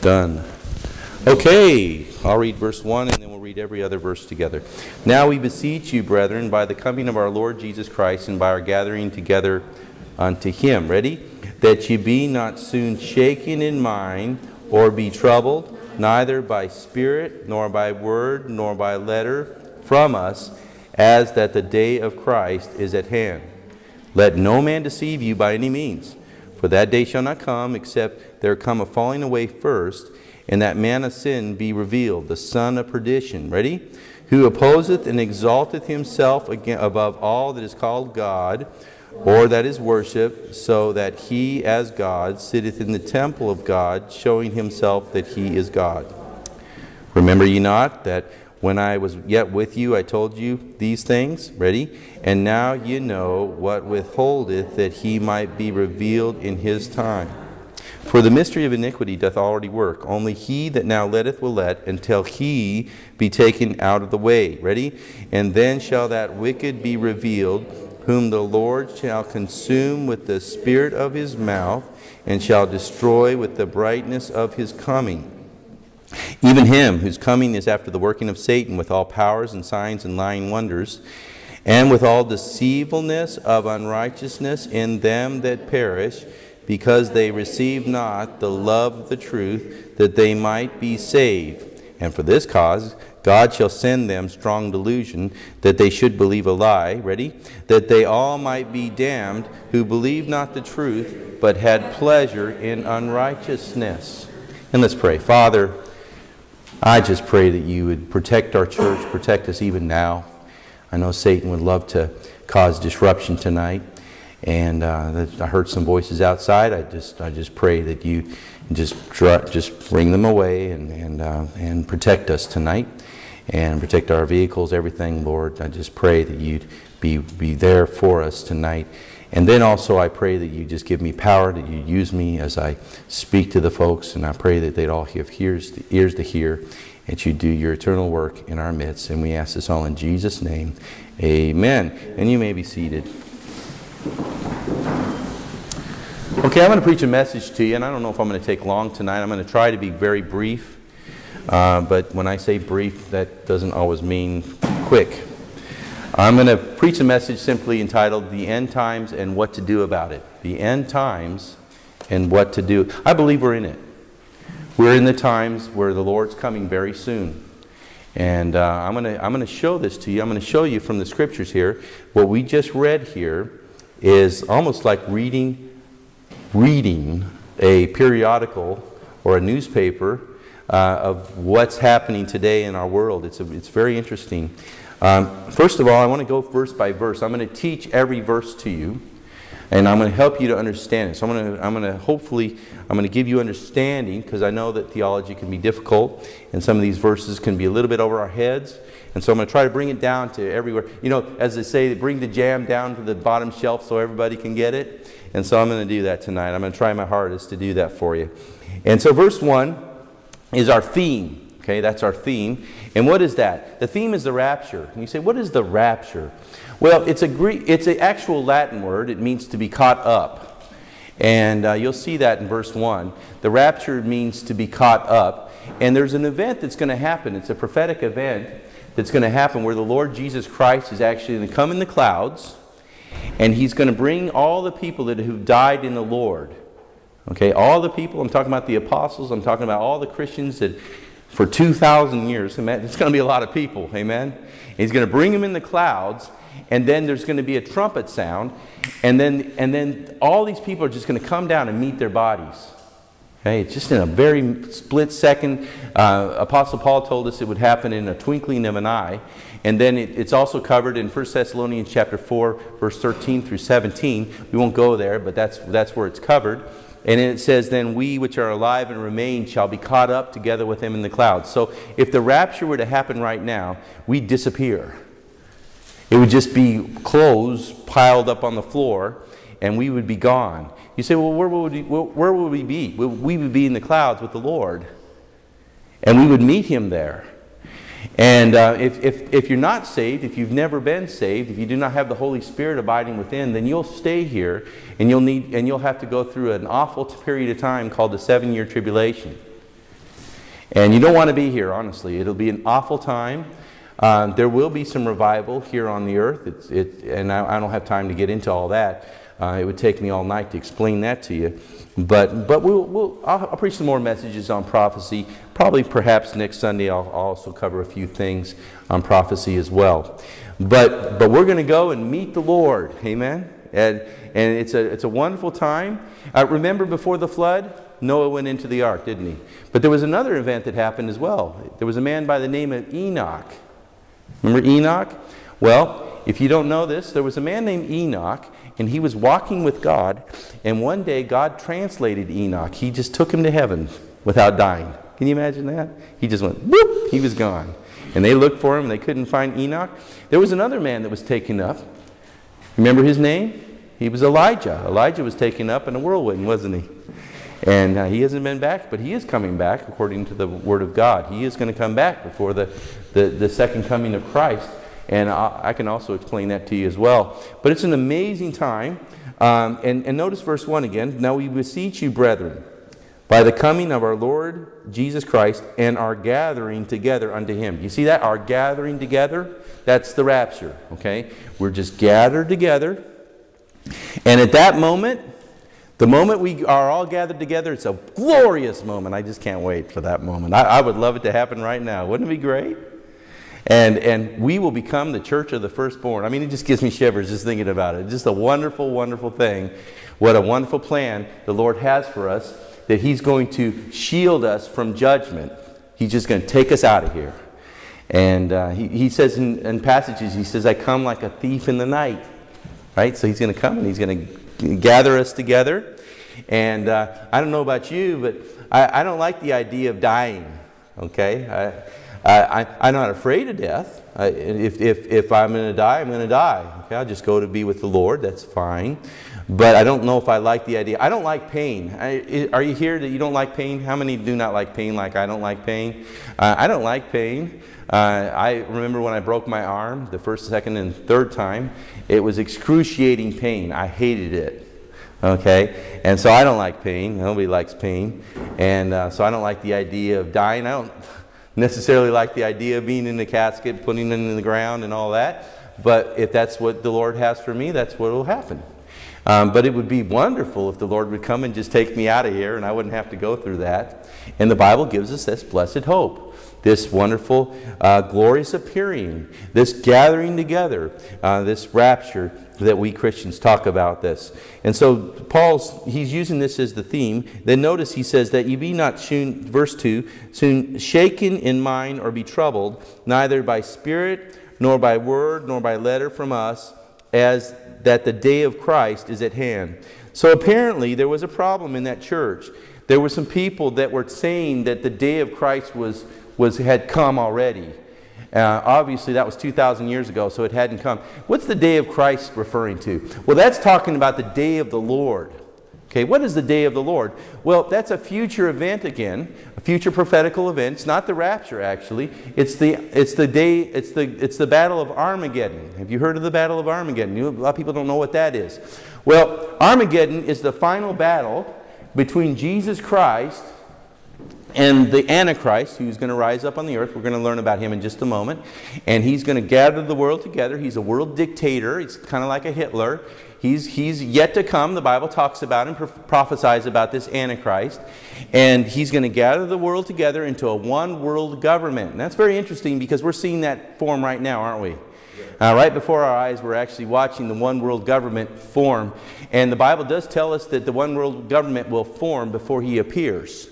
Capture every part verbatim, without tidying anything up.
done. Okay, I'll read verse one, and then we'll read every other verse together. Now we beseech you, brethren, by the coming of our Lord Jesus Christ, and by our gathering together unto him. Ready? That ye be not soon shaken in mind, or be troubled, neither by spirit, nor by word, nor by letter from us, as that the day of Christ is at hand. Let no man deceive you by any means, for that day shall not come, except there come a falling away first, and that man of sin be revealed, the son of perdition. Ready? Who opposeth and exalteth himself above all that is called God, or that is worship, so that he as God sitteth in the temple of God, showing himself that he is God. Remember ye not that when I was yet with you, I told you these things? Ready? And now ye know what withholdeth, that he might be revealed in his time. For the mystery of iniquity doth already work. Only he that now letteth will let, until he be taken out of the way. Ready? And then shall that wicked be revealed, whom the Lord shall consume with the spirit of his mouth, and shall destroy with the brightness of his coming. Even him whose coming is after the working of Satan, with all powers and signs and lying wonders, and with all deceivableness of unrighteousness in them that perish, because they receive not the love of the truth, that they might be saved. And for this cause God shall send them strong delusion, that they should believe a lie. Ready? That they all might be damned, who believe not the truth, but had pleasure in unrighteousness. And let's pray. Father, I just pray that you would protect our church, protect us even now. I know Satan would love to cause disruption tonight. And uh, I heard some voices outside. I just, I just pray that you just, just bring them away and and uh, and protect us tonight, and protect our vehicles, everything, Lord. I just pray that you'd be be there for us tonight. And then also I pray that you just give me power, that you use me as I speak to the folks, and I pray that they'd all have ears to, ears to hear, that you do your eternal work in our midst. And we ask this all in Jesus' name, amen. And you may be seated. Okay, I'm going to preach a message to you, and I don't know if I'm going to take long tonight. I'm going to try to be very brief, uh, but when I say brief, that doesn't always mean quick. I'm going to preach a message simply entitled, The End Times and What to Do About It. The End Times and What to Do. I believe we're in it. We're in the times where the Lord's coming very soon. And uh, I'm going to, I'm going to show this to you. I'm going to show you from the Scriptures here. What we just read here is almost like reading, reading a periodical or a newspaper uh, of what's happening today in our world. It's, a, it's very interesting. Um, first of all, I want to go verse by verse. I'm going to teach every verse to you, and I'm going to help you to understand it. So I'm going to, I'm going to hopefully, I'm going to give you understanding, because I know that theology can be difficult, and some of these verses can be a little bit over our heads. And so I'm going to try to bring it down to everywhere. You know, as they say, they bring the jam down to the bottom shelf so everybody can get it. And so I'm going to do that tonight. I'm going to try my hardest to do that for you. And so verse one is our theme. Okay, that's our theme. And what is that? The theme is the rapture. And you say, what is the rapture? Well, it's a Greek, it's an actual Latin word. It means to be caught up. And uh, you'll see that in verse one. The rapture means to be caught up. And there's an event that's going to happen. It's a prophetic event that's going to happen, where the Lord Jesus Christ is actually going to come in the clouds, and he's going to bring all the people that have died in the Lord. Okay, all the people. I'm talking about the apostles. I'm talking about all the Christians that for two thousand years, amen, it's going to be a lot of people, amen. He's going to bring them in the clouds, and then there's going to be a trumpet sound, and then, and then all these people are just going to come down and meet their bodies. Okay, it's just in a very split second. Uh, Apostle Paul told us it would happen in a twinkling of an eye. And then it, it's also covered in First Thessalonians chapter four, verse thirteen through seventeen. We won't go there, but that's, that's where it's covered. And it says, then we which are alive and remain shall be caught up together with him in the clouds. So if the rapture were to happen right now, we'd disappear. It would just be clothes piled up on the floor, and we would be gone. You say, well, where would we, where would we be? We would be in the clouds with the Lord, and we would meet him there. And uh, if, if, if you're not saved, if you've never been saved, if you do not have the Holy Spirit abiding within, then you'll stay here, and you'll, need, and you'll have to go through an awful period of time called the seven-year tribulation. And you don't want to be here, honestly. It'll be an awful time. Um, there will be some revival here on the earth, it's, it, and I, I don't have time to get into all that. Uh, it would take me all night to explain that to you. But, but we'll, we'll, I'll, I'll preach some more messages on prophecy. Probably perhaps next Sunday I'll, I'll also cover a few things on prophecy as well. But, but we're going to go and meet the Lord. Amen? And, and it's, a, it's a wonderful time. Uh, remember before the flood? Noah went into the ark, didn't he? But there was another event that happened as well. There was a man by the name of Enoch. Remember Enoch? Well, if you don't know this, there was a man named Enoch, and he was walking with God, and one day God translated Enoch. He just took him to heaven without dying. Can you imagine that? He just went, whoop, he was gone. And they looked for him, and they couldn't find Enoch. There was another man that was taken up. Remember his name? He was Elijah. Elijah was taken up in a whirlwind, wasn't he? And uh, he hasn't been back, but he is coming back according to the Word of God. He is going to come back before the, the, the second coming of Christ. And I, I can also explain that to you as well. But it's an amazing time. Um, and, and notice verse one again. Now we beseech you, brethren, by the coming of our Lord Jesus Christ and our gathering together unto Him. You see that? Our gathering together? That's the rapture, okay? We're just gathered together. And at that moment... the moment we are all gathered together, it's a glorious moment. I just can't wait for that moment. I, I would love it to happen right now. Wouldn't it be great? And, and we will become the church of the firstborn. I mean, it just gives me shivers just thinking about it. Just a wonderful, wonderful thing. What a wonderful plan the Lord has for us, that He's going to shield us from judgment. He's just going to take us out of here. And uh, he, he says in, in passages, He says, I come like a thief in the night. Right? So He's going to come and He's going to gather us together. And uh, I don't know about you, but I, I don't like the idea of dying, okay? I, I, I, I'm not afraid of death. I, if, if, if I'm going to die, I'm going to die. Okay, I'll just go to be with the Lord. That's fine. But I don't know if I like the idea. I don't like pain. I, are you here that you don't like pain? How many do not like pain like I don't like pain? Uh, I don't like pain. Uh, I remember when I broke my arm the first, second, and third time. It was excruciating pain. I hated it. Okay? And so I don't like pain. Nobody likes pain. And uh, so I don't like the idea of dying. I don't necessarily like the idea of being in the casket, putting it in the ground and all that. But if that's what the Lord has for me, that's what will happen. Um, but it would be wonderful if the Lord would come and just take me out of here and I wouldn't have to go through that. And the Bible gives us this blessed hope. This wonderful, uh, glorious appearing, this gathering together, uh, this rapture that we Christians talk about this. And so Paul's, he's using this as the theme. Then notice he says that you be not soon, verse two, soon shaken in mind or be troubled, neither by spirit, nor by word, nor by letter from us, as that the day of Christ is at hand. So apparently there was a problem in that church. There were some people that were saying that the day of Christ was... Was, had come already. Uh, obviously that was two thousand years ago, so it hadn't come. What's the day of Christ referring to? Well, that's talking about the day of the Lord. Okay, what is the day of the Lord? Well, that's a future event again, a future prophetical event. It's not the rapture actually. It's the it's the day it's the it's the Battle of Armageddon. Have you heard of the Battle of Armageddon? You, a lot of people don't know what that is. Well, Armageddon is the final battle between Jesus Christ and the Antichrist, who's going to rise up on the earth. We're going to learn about him in just a moment. And he's going to gather the world together. He's a world dictator. It's kind of like a Hitler. He's, he's yet to come. The Bible talks about him, prophesies about this Antichrist. And he's going to gather the world together into a one world government. And that's very interesting because we're seeing that form right now, aren't we? Uh, right before our eyes, we're actually watching the one world government form. And the Bible does tell us that the one world government will form before he appears.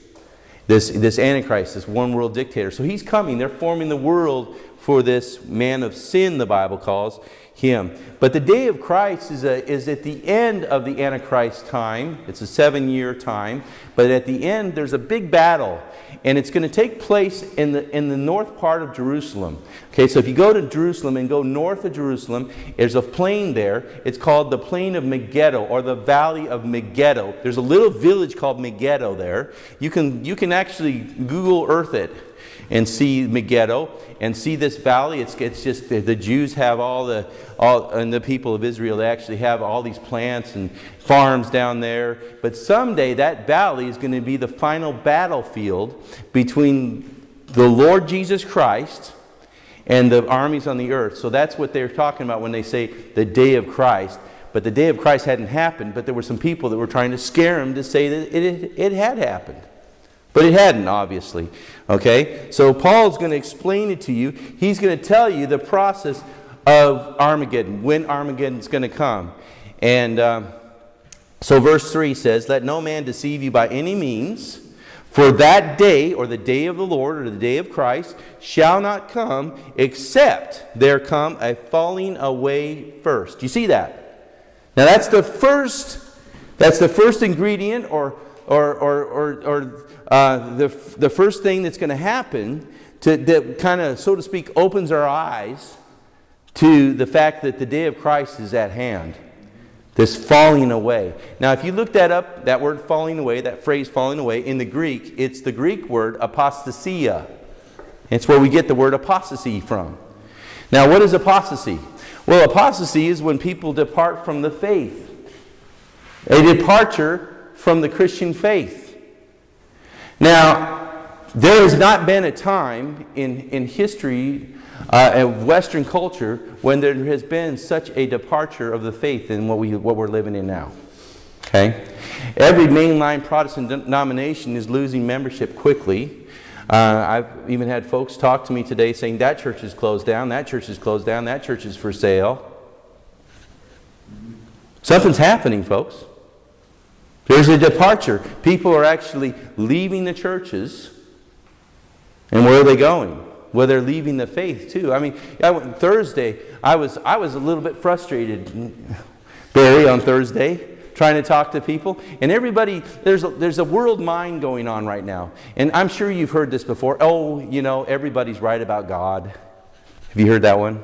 This, this Antichrist, this one world dictator. So he's coming. They're forming the world for this man of sin, the Bible calls him. But the day of Christ is, a, is at the end of the Antichrist time. It's a seven-year time. But at the end, there's a big battle. And it's going to take place in the, in the north part of Jerusalem. Okay, so if you go to Jerusalem and go north of Jerusalem, there's a plain there. It's called the Plain of Megiddo or the Valley of Megiddo. There's a little village called Megiddo there. You can, you can actually Google Earth it and see Megiddo and see this this valley, it's, it's just the, the Jews have all the, all, and the people of Israel, they actually have all these plants and farms down there. But someday that valley is going to be the final battlefield between the Lord Jesus Christ and the armies on the earth. So that's what they're talking about when they say the day of Christ. But the day of Christ hadn't happened, but there were some people that were trying to scare him to say that it, it had happened. But it hadn't, obviously. Okay? So Paul's going to explain it to you. He's going to tell you the process of Armageddon, when Armageddon's going to come. And um, so verse three says, "Let no man deceive you by any means, for that day," or the day of the Lord, or the day of Christ, "shall not come, except there come a falling away first." You see that? Now that's the first, that's the first ingredient, or or, or, or, or uh, the, the first thing that's going to happen to, that kind of, so to speak, opens our eyes to the fact that the day of Christ is at hand. This falling away. Now, if you look that up, that word falling away, that phrase falling away, in the Greek, it's the Greek word apostasia. It's where we get the word apostasy from. Now, what is apostasy? Well, apostasy is when people depart from the faith. A departure from the Christian faith. Now, there has not been a time in, in history uh, of Western culture when there has been such a departure of the faith in what, we, what we're living in now. Okay? Every mainline Protestant denomination is losing membership quickly. Uh, I've even had folks talk to me today saying, "That church is closed down, that church is closed down, that church is for sale." Something's happening, folks. There's a departure. People are actually leaving the churches. And where are they going? Well, they're leaving the faith too. I mean, I went, Thursday, I was, I was a little bit frustrated, Barry, on Thursday, trying to talk to people. And everybody, there's a, there's a world mind going on right now. And I'm sure you've heard this before. "Oh, you know, everybody's right about God." Have you heard that one?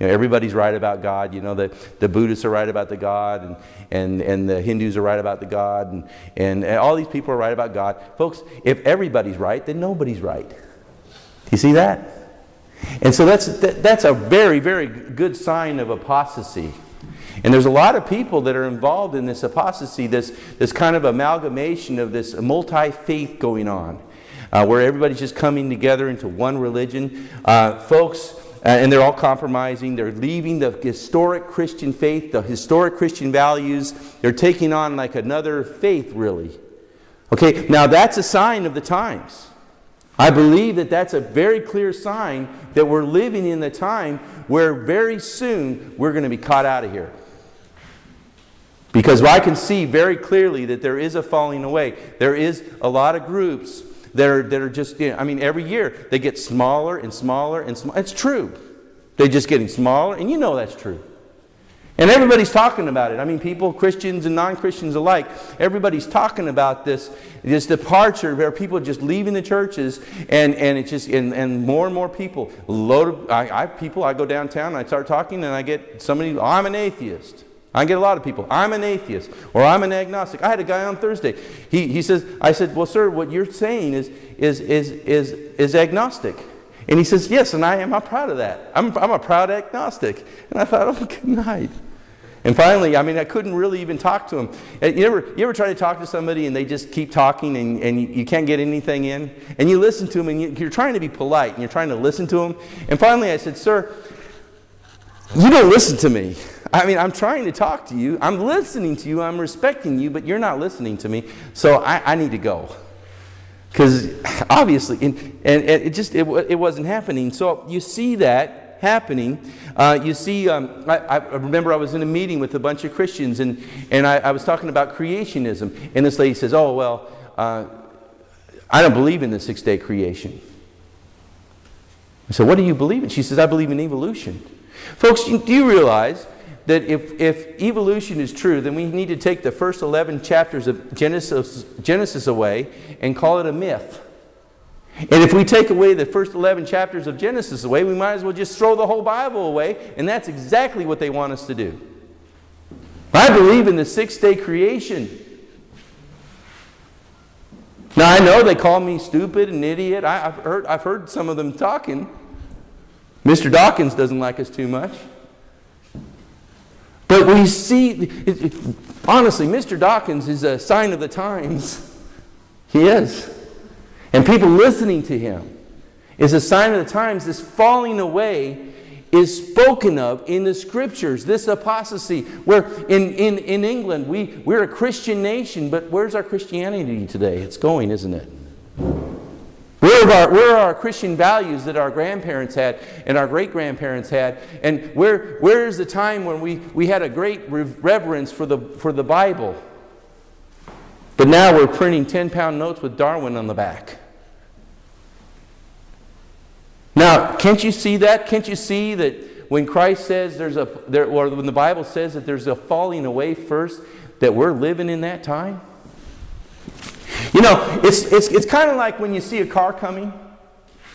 You know, everybody's right about God. You know, the, the Buddhists are right about the God, and, and, and the Hindus are right about the God, and, and, and all these people are right about God. Folks, if everybody's right, then nobody's right. Do you see that? And so that's, that, that's a very, very good sign of apostasy. And there's a lot of people that are involved in this apostasy, this, this kind of amalgamation of this multi-faith going on, uh, where everybody's just coming together into one religion. Uh, folks... Uh, and they're all compromising. They're leaving the historic Christian faith, the historic Christian values. They're taking on like another faith, really. Okay, now that's a sign of the times. I believe that that's a very clear sign that we're living in the time where very soon we're going to be caught out of here. Because I can see very clearly that there is a falling away. There is a lot of groups that are, that are just, you know, I mean, every year they get smaller and smaller and smaller. It's true. They're just getting smaller, and you know that's true. And everybody's talking about it. I mean, people, Christians and non-Christians alike, everybody's talking about this, this departure where people are just leaving the churches, and, and it's just, and, and more and more people. A load of, I, I, people, I go downtown, and I start talking, and I get somebody, "Oh, I'm an atheist." I get a lot of people, "I'm an atheist," or "I'm an agnostic." I had a guy on Thursday. He, he says, I said, "Well, sir, what you're saying is, is, is, is, is agnostic." And he says, "Yes, and I am. I'm proud of that. I'm, I'm a proud agnostic." And I thought, oh, good night. And finally, I mean, I couldn't really even talk to him. You ever, you ever try to talk to somebody and they just keep talking, and, and you, you can't get anything in? And you listen to them, and you, you're trying to be polite, and you're trying to listen to them. And finally I said, "Sir, you don't listen to me. I mean, I'm trying to talk to you. I'm listening to you. I'm respecting you, but you're not listening to me. So I, I need to go." Because obviously, and, and, and it just, it, it wasn't happening. So you see that happening. Uh, you see, um, I, I remember I was in a meeting with a bunch of Christians, and, and I, I was talking about creationism. And this lady says, "Oh, well, uh, I don't believe in the six-day creation." I said, "What do you believe in?" She says, "I believe in evolution." Folks, do you realize that if, if evolution is true, then we need to take the first eleven chapters of Genesis, Genesis away and call it a myth. And if we take away the first eleven chapters of Genesis away, we might as well just throw the whole Bible away, and that's exactly what they want us to do. I believe in the six-day creation. Now, I know they call me stupid and idiot. I, I've heard, I've heard some of them talking. Mister Dawkins doesn't like us too much. But we see, it, it, honestly, Mister Dawkins is a sign of the times. He is. And people listening to him is a sign of the times. This falling away is spoken of in the Scriptures, this apostasy. Where in, in, in England, we, we're a Christian nation, but where's our Christianity today? It's going, isn't it? Where are, our, where are our Christian values that our grandparents had and our great-grandparents had? And where, where is the time when we, we had a great reverence for the, for the Bible? But now we're printing ten-pound notes with Darwin on the back. Now, can't you see that? Can't you see that when Christ says there's a, there, or when the Bible says that there's a falling away first, that we're living in that time? You know, it's, it's, it's kind of like when you see a car coming,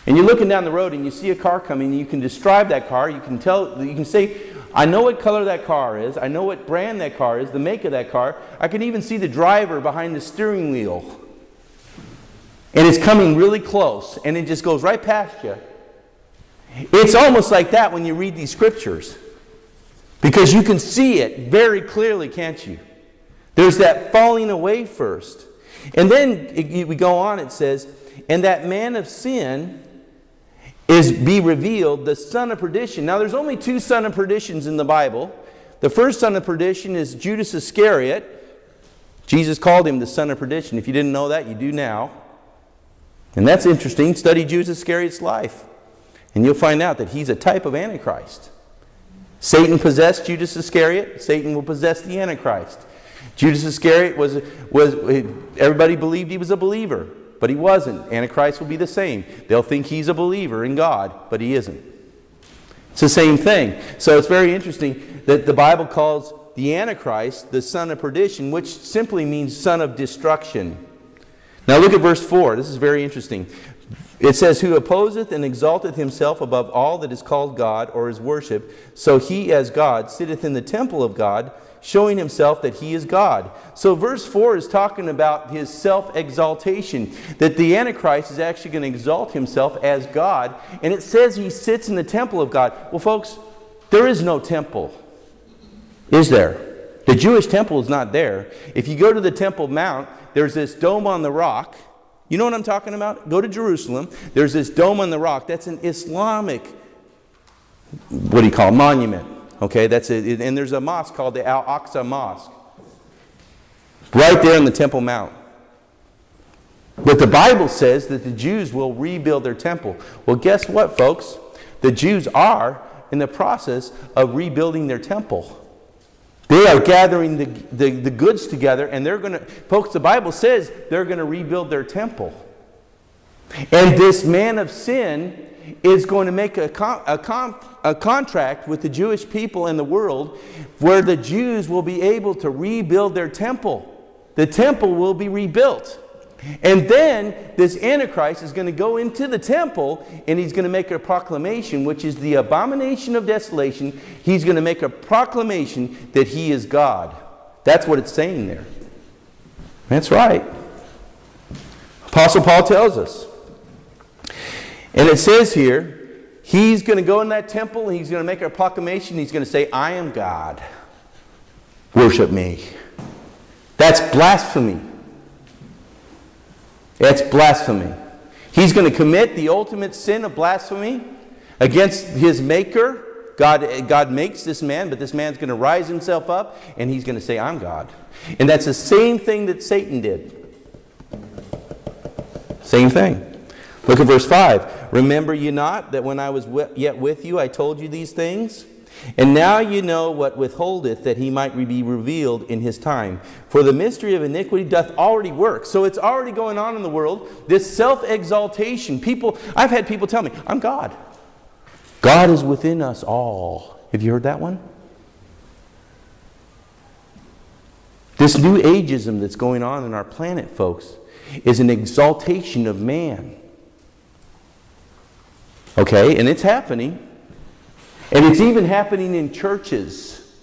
and you're looking down the road and you see a car coming, and you can describe that car, you can tell, you can say, I know what color that car is, I know what brand that car is, the make of that car, I can even see the driver behind the steering wheel. And it's coming really close, and it just goes right past you. It's almost like that when you read these Scriptures. Because you can see it very clearly, can't you? There's that falling away first. And then it, we go on, it says, and that man of sin is be revealed, the son of perdition. Now there's only two sons of perditions in the Bible. The first son of perdition is Judas Iscariot. Jesus called him the son of perdition. If you didn't know that, you do now. And that's interesting. Study Judas Iscariot's life. And you'll find out that he's a type of Antichrist. Satan possessed Judas Iscariot. Satan will possess the Antichrist. Judas Iscariot was, was, everybody believed he was a believer, but he wasn't. Antichrist will be the same. They'll think he's a believer in God, but he isn't. It's the same thing. So it's very interesting that the Bible calls the Antichrist the son of perdition, which simply means son of destruction. Now look at verse four. This is very interesting. It says, who opposeth and exalteth himself above all that is called God or is worshipped, so he as God sitteth in the temple of God, showing himself that he is God. So verse four is talking about his self-exaltation, that the Antichrist is actually going to exalt himself as God, and it says he sits in the temple of God. Well, folks, there is no temple, is there? The Jewish temple is not there. If you go to the Temple Mount, there's this dome on the rock. You know what I'm talking about? Go to Jerusalem. There's this dome on the rock. That's an Islamic, what do you call it, monument. Okay, that's it. And there's a mosque called the Al-Aqsa Mosque, right there in the Temple Mount. But the Bible says that the Jews will rebuild their temple. Well, guess what, folks? The Jews are in the process of rebuilding their temple. They are gathering the, the, the goods together, and they're going to, folks, the Bible says they're going to rebuild their temple. And this man of sin is going to make a, com a, com a contract with the Jewish people and the world where the Jews will be able to rebuild their temple. The temple will be rebuilt. And then this Antichrist is going to go into the temple and he's going to make a proclamation, which is the abomination of desolation. He's going to make a proclamation that he is God. That's what it's saying there. That's right. Apostle Paul tells us. And it says here, he's going to go in that temple and he's going to make a proclamation. He's going to say, I am God. Worship me. That's blasphemy. That's blasphemy. He's going to commit the ultimate sin of blasphemy against his maker. God, God makes this man, but this man's going to rise himself up and he's going to say, I'm God. And that's the same thing that Satan did. Same thing. Look at verse five. Remember ye not that when I was yet with you, I told you these things? And now you know what withholdeth, that he might be revealed in his time. For the mystery of iniquity doth already work. So it's already going on in the world. This self-exaltation. People, I've had people tell me, I'm God. God is within us all. Have you heard that one? This new ageism that's going on in our planet, folks, is an exaltation of man. Okay, and it's happening. And it's even happening in churches.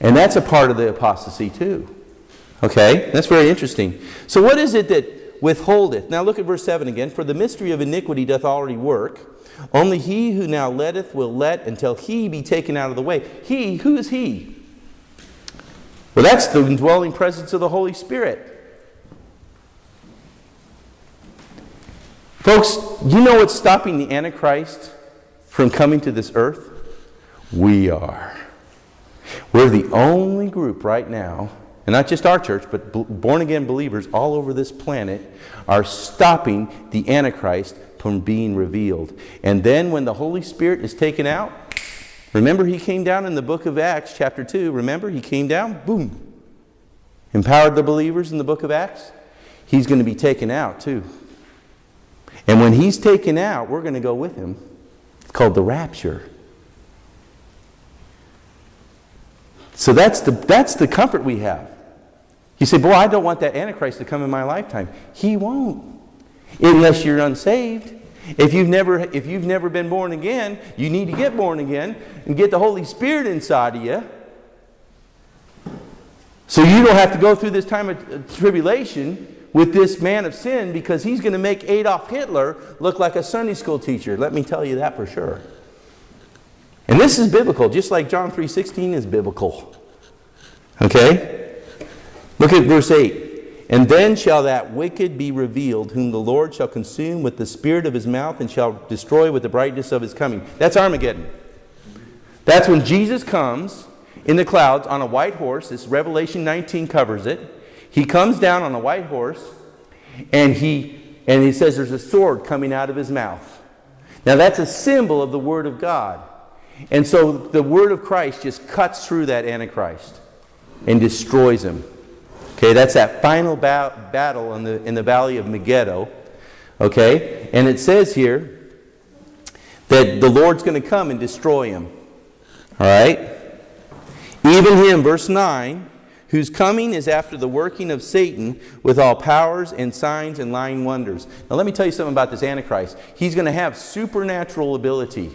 And that's a part of the apostasy too. Okay, that's very interesting. So what is it that, withholdeth. Now look at verse seven again. For the mystery of iniquity doth already work. Only he who now letteth will let until he be taken out of the way. He, who is he? Well, that's the indwelling presence of the Holy Spirit. Folks, you know what's stopping the Antichrist from coming to this earth? We are. We're the only group right now, and not just our church, but born-again believers all over this planet are stopping the Antichrist from being revealed. And then when the Holy Spirit is taken out, remember he came down in the book of Acts chapter two. Remember he came down, boom, empowered the believers in the book of Acts. He's going to be taken out too. And when he's taken out, we're going to go with him. It's called the rapture. So that's the, that's the comfort we have. You say, boy, I don't want that Antichrist to come in my lifetime. He won't. Unless you're unsaved. If you've never, if you've never been born again, you need to get born again and get the Holy Spirit inside of you. So you don't have to go through this time of tribulation with this man of sin, because he's going to make Adolf Hitler look like a Sunday school teacher. Let me tell you that for sure. And this is biblical, just like John three sixteen is biblical. Okay? Look at verse eight. And then shall that wicked be revealed, whom the Lord shall consume with the spirit of his mouth and shall destroy with the brightness of his coming. That's Armageddon. That's when Jesus comes in the clouds on a white horse. This Revelation nineteen covers it. He comes down on a white horse, and he, and he says there's a sword coming out of his mouth. Now that's a symbol of the Word of God. And so the Word of Christ just cuts through that Antichrist and destroys him. Okay, that's that final ba battle in the, in the Valley of Megiddo. Okay, and it says here that the Lord's going to come and destroy him. All right? Even him, verse nine, whose coming is after the working of Satan with all powers and signs and lying wonders. Now let me tell you something about this Antichrist. He's going to have supernatural ability.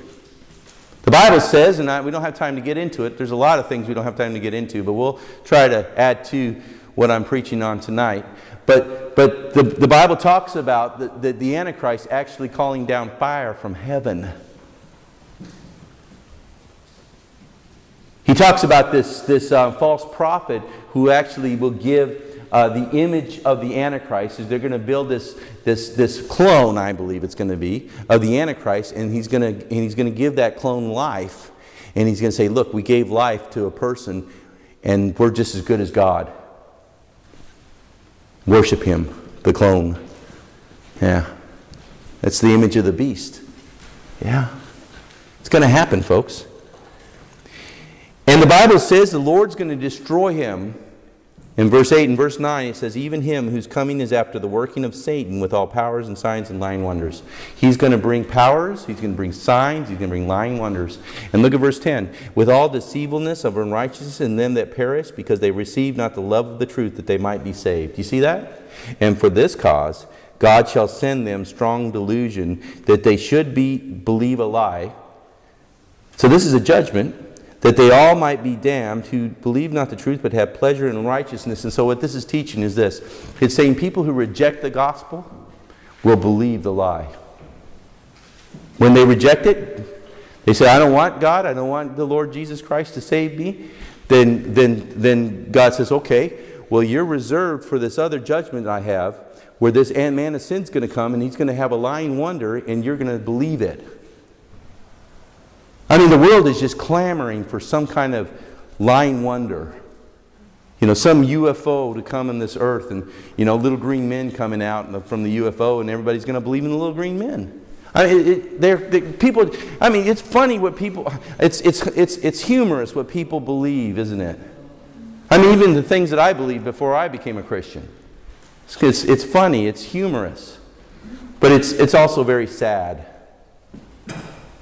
The Bible says, and I, we don't have time to get into it. There's a lot of things we don't have time to get into, but we'll try to add to what I'm preaching on tonight. But, but the, the Bible talks about the, the, the Antichrist actually calling down fire from heaven. He talks about this, this uh, false prophet who actually will give uh, the image of the Antichrist. They're going to build this, this, this clone, I believe it's going to be, of the Antichrist, and he's going to, and he's going to give that clone life. And he's going to say, look, we gave life to a person, and we're just as good as God. Worship him, the clone. Yeah. That's the image of the beast. Yeah. It's going to happen, folks. And the Bible says the Lord's going to destroy him. In verse eight and verse nine, it says, even him whose coming is after the working of Satan with all powers and signs and lying wonders. He's going to bring powers. He's going to bring signs. He's going to bring lying wonders. And look at verse ten. With all deceivableness of unrighteousness in them that perish, because they receive not the love of the truth, that they might be saved. You see that? And for this cause, God shall send them strong delusion, that they should be believe a lie. So this is a judgment, that they all might be damned, who believe not the truth, but have pleasure in righteousness. And so what this is teaching is this. It's saying people who reject the gospel will believe the lie. When they reject it, they say, I don't want God, I don't want the Lord Jesus Christ to save me. Then, then, then God says, okay, well, you're reserved for this other judgment I have, where this man of sin is going to come, and he's going to have a lying wonder, and you're going to believe it. I mean, the world is just clamoring for some kind of lying wonder. You know, some U F O to come on this earth, and, you know, little green men coming out from the U F O, and everybody's going to believe in the little green men. I mean, it, it, they're, they, people, I mean, it's funny what people, it's, it's, it's, it's humorous what people believe, isn't it? I mean, even the things that I believed before I became a Christian. It's, it's, it's funny, it's humorous, but it's, it's also very sad.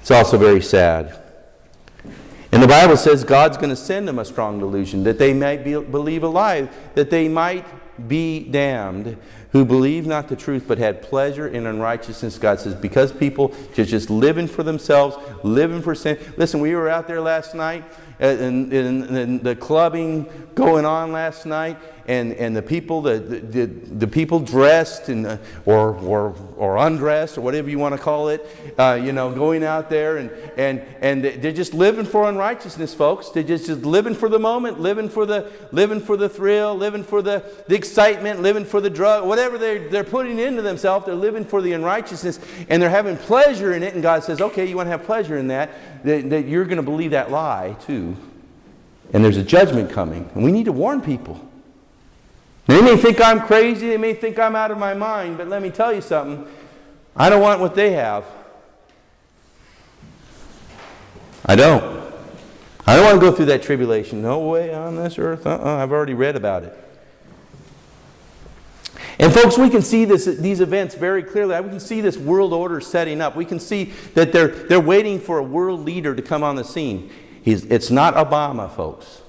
It's also very sad. And the Bible says God's going to send them a strong delusion, that they might be, believe a lie, that they might be damned, who believed not the truth but had pleasure in unrighteousness. God says, because people just, just living for themselves, living for sin. Listen, we were out there last night, and, and, and the clubbing going on last night, and, and the people the, the, the people dressed and uh, or, or, or undressed, or whatever you want to call it, uh, you know, going out there, and, and, and they're just living for unrighteousness, folks. They're just, just living for the moment, living for the, living for the thrill, living for the, the excitement, living for the drug, whatever. Whatever they're, they're putting into themselves, they're living for the unrighteousness, and they're having pleasure in it. And God says, okay, you want to have pleasure in that, that, that you're going to believe that lie too. And there's a judgment coming. And we need to warn people. They may think I'm crazy. They may think I'm out of my mind. But let me tell you something. I don't want what they have. I don't. I don't want to go through that tribulation. No way on this earth. Uh-uh. I've already read about it. And folks, we can see this, these events very clearly. We can see this world order setting up. We can see that they're, they're waiting for a world leader to come on the scene. He's, it's not Obama, folks.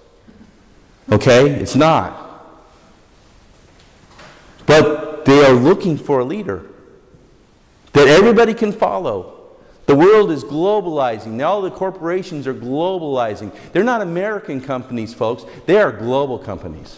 Okay? It's not. But they are looking for a leader that everybody can follow. The world is globalizing. Now all the corporations are globalizing. They're not American companies, folks. They are global companies.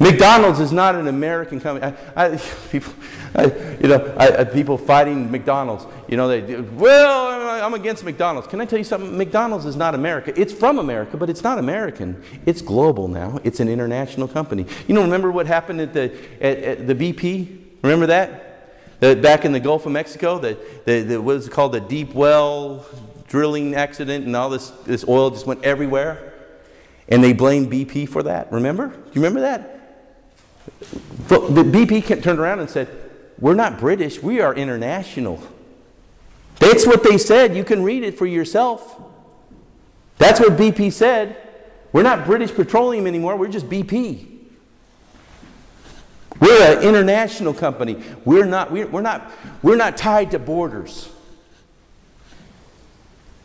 McDonald's is not an American company. I, I, people, I, you know, I, I, people fighting McDonald's. You know, they well, I'm against McDonald's. Can I tell you something? McDonald's is not America. It's from America, but it's not American. It's global now. It's an international company. You know, remember what happened at the at, at the B P? Remember that? The, back in the Gulf of Mexico, the, the, the what was called the deep well drilling accident, and all this this oil just went everywhere, and they blamed B P for that. Remember? Do you remember that? But the B P turned around and said, we're not British, we are international. That's what they said. You can read it for yourself. That's what B P said. We're not British Petroleum anymore, we're just B P. We're an international company. We're not, we're, we're not, we're not tied to borders.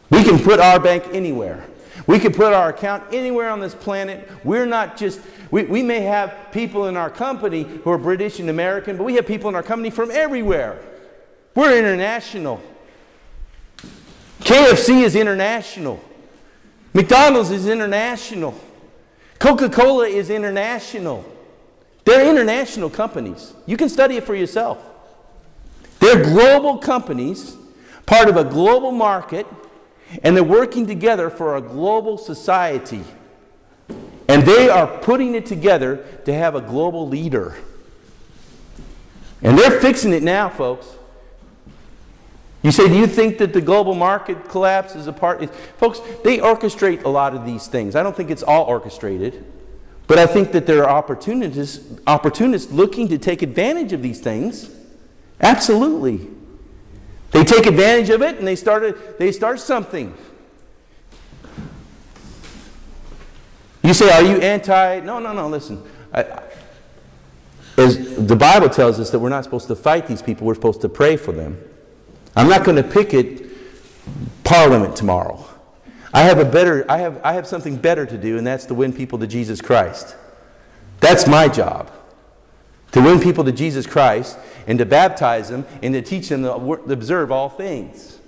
We can put our bank anywhere. We can put our account anywhere on this planet. We're not just, we, we may have people in our company who are British and American, but we have people in our company from everywhere. We're international. K F C is international. McDonald's is international. Coca-Cola is international. They're international companies. You can study it for yourself. They're global companies, part of a global market, and they're working together for a global society. And they are putting it together to have a global leader. And they're fixing it now, folks. You say, do you think that the global market collapse is a part? Folks, they orchestrate a lot of these things. I don't think it's all orchestrated. But I think that there are opportunists, opportunists looking to take advantage of these things. Absolutely. They take advantage of it, and they start, a, they start something. You say, are you anti? No, no, no, listen. I, I, as the Bible tells us that we're not supposed to fight these people. We're supposed to pray for them. I'm not going to picket Parliament tomorrow. I have, a better, I, have, I have something better to do, and that's to win people to Jesus Christ. That's my job. To win people to Jesus Christ, and to baptize them, and to teach them to observe all things.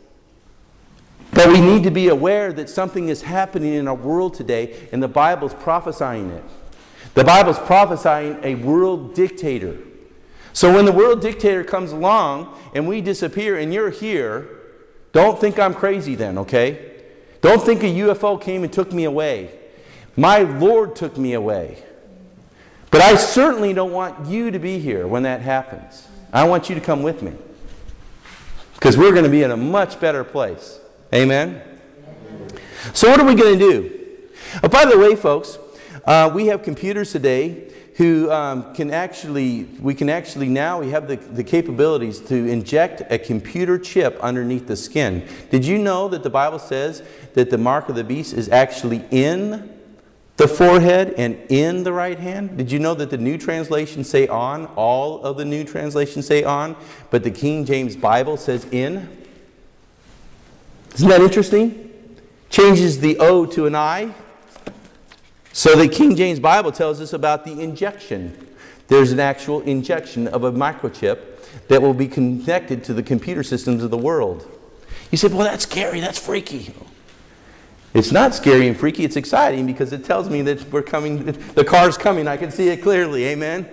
But we need to be aware that something is happening in our world today, and the Bible's prophesying it. The Bible's prophesying a world dictator. So when the world dictator comes along, and we disappear, and you're here, don't think I'm crazy then, okay? Don't think a U F O came and took me away. My Lord took me away. But I certainly don't want you to be here when that happens. I want you to come with me. Because we're going to be in a much better place. Amen? So what are we going to do? Oh, by the way, folks, uh, we have computers today who um, can actually, we can actually now, we have the, the capabilities to inject a computer chip underneath the skin. Did you know that the Bible says that the mark of the beast is actually in the forehead and in the right hand? Did you know that the new translations say on? All of the new translations say on, but the King James Bible says in? Isn't that interesting? Changes the O to an I. So the King James Bible tells us about the injection. There's an actual injection of a microchip that will be connected to the computer systems of the world. You said, well, that's scary, that's freaky. It's not scary and freaky, it's exciting because it tells me that we're coming, the car's coming, I can see it clearly, amen?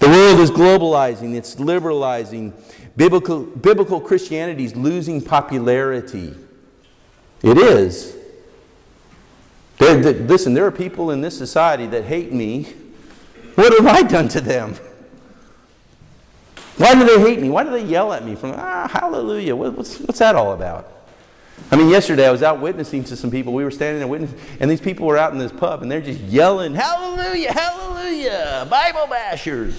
The world is globalizing, it's liberalizing. Biblical, biblical Christianity is losing popularity. It is. They're, they're, listen, there are people in this society that hate me. What have I done to them? Why do they hate me? Why do they yell at me? From ah, hallelujah, what, what's, what's that all about? I mean, yesterday I was out witnessing to some people. We were standing there witnessing, and these people were out in this pub, and they're just yelling, hallelujah, hallelujah, Bible bashers.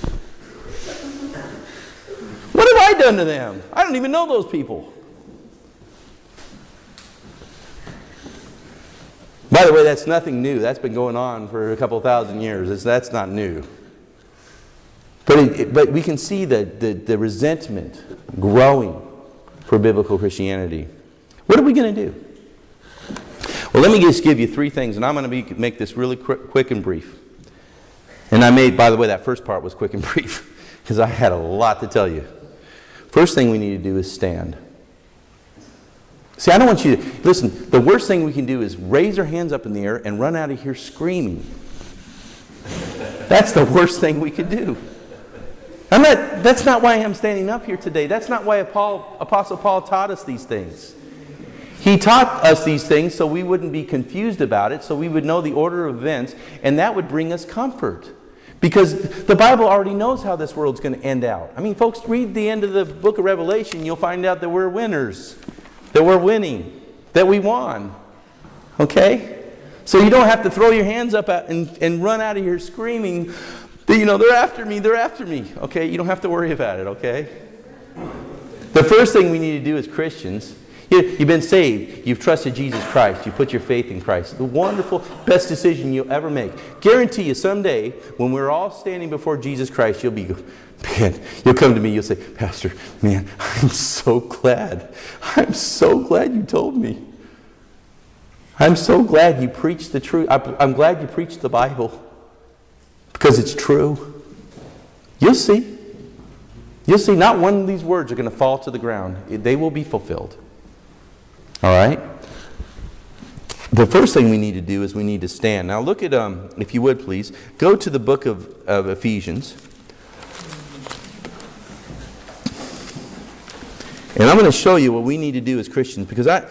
What have I done to them? I don't even know those people. By the way, that's nothing new. That's been going on for a couple thousand years. It's, that's not new. But, it, it, but we can see the, the, the resentment growing for biblical Christianity. What are we going to do? Well, let me just give you three things, and I'm going to be, make this really quick, quick and brief. And I made, by the way, that first part was quick and brief because I had a lot to tell you. First thing we need to do is stand. See, I don't want you to, listen, the worst thing we can do is raise our hands up in the air and run out of here screaming. That's the worst thing we could do. I'm not, that's not why I'm standing up here today. That's not why Paul, Apostle Paul taught us these things. He taught us these things so we wouldn't be confused about it, so we would know the order of events, and that would bring us comfort. Because the Bible already knows how this world's going to end out. I mean, folks, read the end of the book of Revelation. You'll find out that we're winners, that we're winning, that we won. Okay? So you don't have to throw your hands up and, and run out of here screaming, you know, they're after me, they're after me. Okay, you don't have to worry about it, okay? The first thing we need to do as Christians, you, you've been saved, you've trusted Jesus Christ, you put your faith in Christ. The wonderful, best decision you'll ever make. Guarantee you someday, when we're all standing before Jesus Christ, you'll be, man, you'll come to me, you'll say, Pastor, man, I'm so glad. I'm so glad you told me. I'm so glad you preached the truth. I'm glad you preached the Bible. Because it's true. You'll see. You'll see not one of these words are going to fall to the ground. They will be fulfilled. All right? The first thing we need to do is we need to stand. Now look at, um, if you would please, go to the book of, of Ephesians. And I'm going to show you what we need to do as Christians. Because I...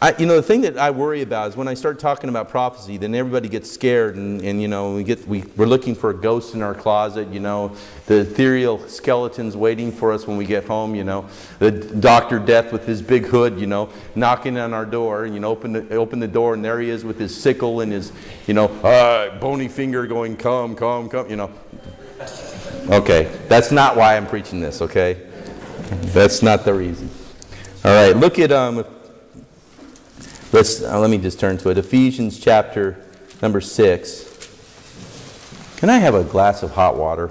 I, you know, the thing that I worry about is when I start talking about prophecy, then everybody gets scared and, and you know, we get, we, we're looking for a ghost in our closet, you know, the ethereal skeletons waiting for us when we get home, you know, the Doctor Death with his big hood, you know, knocking on our door, and, you know, open the, open the door and there he is with his sickle and his, you know, uh, bony finger going, come, come, come, you know. Okay, that's not why I'm preaching this, okay? That's not the reason. All right, look at... um. Let's, uh, let me just turn to it. Ephesians chapter number six. Can I have a glass of hot water?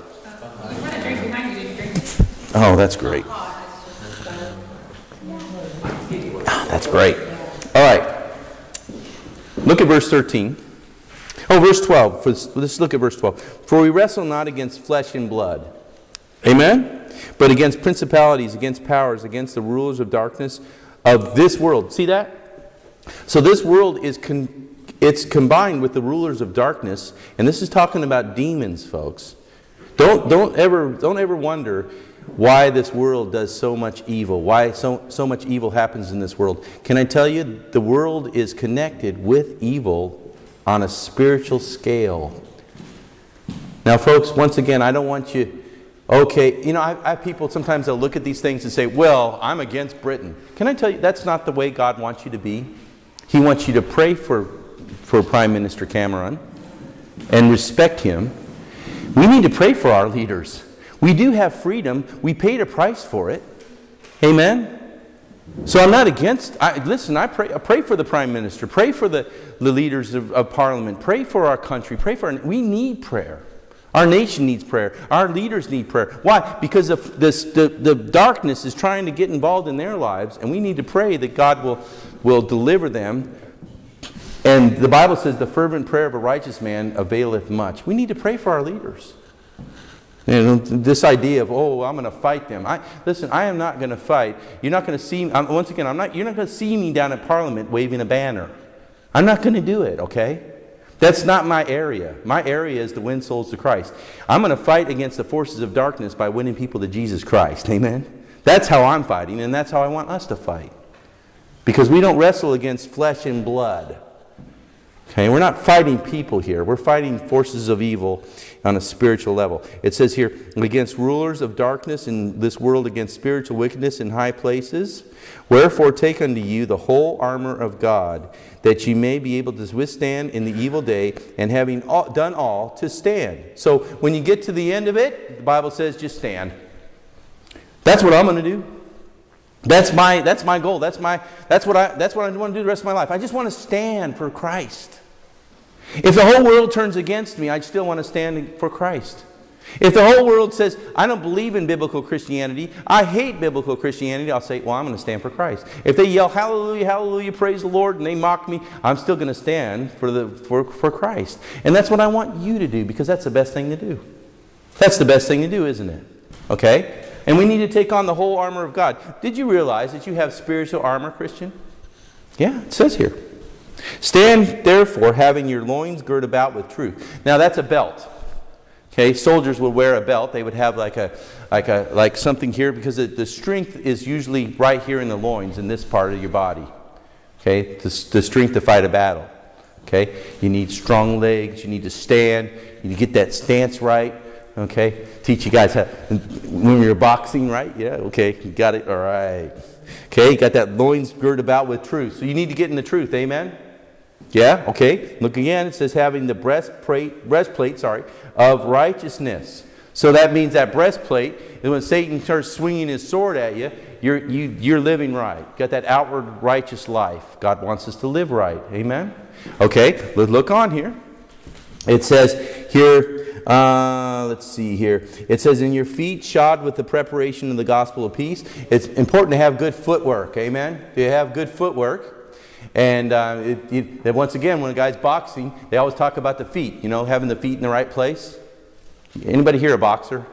Oh, that's great. Oh, that's great. All right. Look at verse thirteen. Oh, verse twelve. Let's look at verse twelve. For we wrestle not against flesh and blood. Amen? But against principalities, against powers, against the rulers of darkness of this world. See that? So this world is con it's combined with the rulers of darkness, and this is talking about demons, folks. Don't don't ever don't ever wonder why this world does so much evil, why so so much evil happens in this world. Can I tell you, the world is connected with evil on a spiritual scale. Now, folks, once again, I don't want you. Okay, you know, I, I people sometimes they'll look at these things and say, well, I'm against Britain. Can I tell you, that's not the way God wants you to be. He wants you to pray for, for Prime Minister Cameron and respect him. We need to pray for our leaders. We do have freedom. We paid a price for it. Amen? So I'm not against, I, listen, I pray, I pray for the Prime Minister. Pray for the, the leaders of, of Parliament. Pray for our country. Pray for our, we need prayer. Our nation needs prayer. Our leaders need prayer. Why? Because of this, the, the darkness is trying to get involved in their lives, and we need to pray that God will, will deliver them And the Bible says the fervent prayer of a righteous man availeth much. We need to pray for our leaders. You know, this idea of, oh, I'm going to fight them. I, listen, I am not going to fight. You're not going to see me. I'm, once again, I'm not, you're not going to see me down in Parliament waving a banner. I'm not going to do it, okay? That's not my area. My area is to win souls to Christ. I'm going to fight against the forces of darkness by winning people to Jesus Christ. Amen? That's how I'm fighting, and that's how I want us to fight. Because we don't wrestle against flesh and blood. Okay, we're not fighting people here. We're fighting forces of evil on a spiritual level. It says here, against rulers of darkness in this world, against spiritual wickedness in high places. Wherefore take unto you the whole armor of God, that ye may be able to withstand in the evil day, and having all, done all, to stand. So when you get to the end of it, the Bible says just stand. That's what I'm going to do. That's my, that's my goal. That's, my, that's, what I, that's what I want to do the rest of my life. I just want to stand for Christ. If the whole world turns against me, I still want to stand for Christ. If the whole world says, I don't believe in biblical Christianity, I hate biblical Christianity, I'll say, well, I'm going to stand for Christ. If they yell, hallelujah, hallelujah, praise the Lord, and they mock me, I'm still going to stand for, the, for, for Christ. And that's what I want you to do, because that's the best thing to do. That's the best thing to do, isn't it? Okay? And we need to take on the whole armor of God. Did you realize that you have spiritual armor, Christian? Yeah, it says here. Stand, therefore, having your loins girt about with truth. Now, that's a belt. Okay, soldiers would wear a belt. They would have like a, like a, like something here, because the strength is usually right here in the loins, in this part of your body. Okay, the, the strength to fight a battle. Okay, you need strong legs. You need to stand. You need to get that stance right. Okay, teach you guys how, when you're boxing, right? Yeah, okay, you got it, all right. Okay, you got that loins girt about with truth. So you need to get in the truth, amen? Yeah, okay. Look again, it says having the breastplate, breastplate, sorry, of righteousness. So that means that breastplate, and when Satan starts swinging his sword at you, you're, you, you're living right. You got that outward righteous life. God wants us to live right, amen? Okay, look on here. It says here... Uh, let's see here. It says, in your feet shod with the preparation of the gospel of peace. It's important to have good footwork. Amen? You have good footwork. And uh, it, it, once again, when a guy's boxing, they always talk about the feet. You know, having the feet in the right place. Anybody here a boxer?